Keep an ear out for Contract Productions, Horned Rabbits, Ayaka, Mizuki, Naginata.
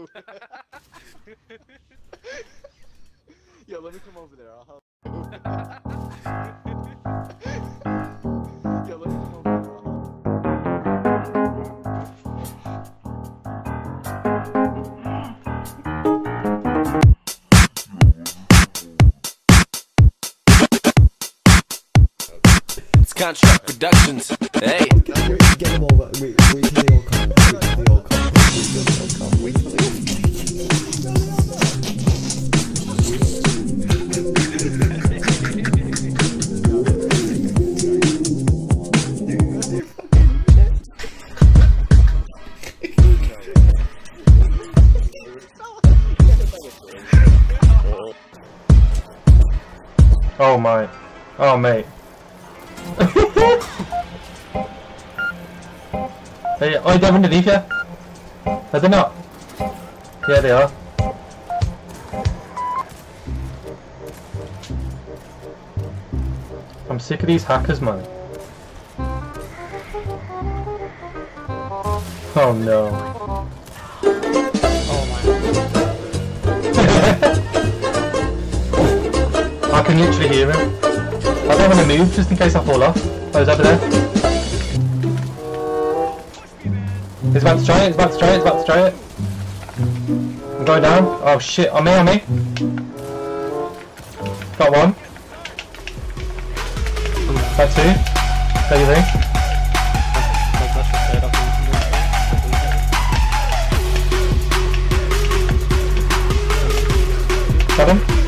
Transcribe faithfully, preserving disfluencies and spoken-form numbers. you. Yo, let me come over there. I'll help you. Yo, let me come over there. It's Contract Productions. Hey. Get them all. Wait, wait till they all come. Wait till they all come. Wait till they all come. Wait till they all come. Oh my. Oh mate. They, are they underneath you? Are they not? Yeah they are. I'm sick of these hackers, man. Oh no. Oh my. I can literally hear him. I don't want to move just in case I fall off. Oh, he's over there. He's about to try it, he's about to try it, he's about to try it. I'm going down. Oh shit, on me, on me. Got one. That's it. There you think? Got him.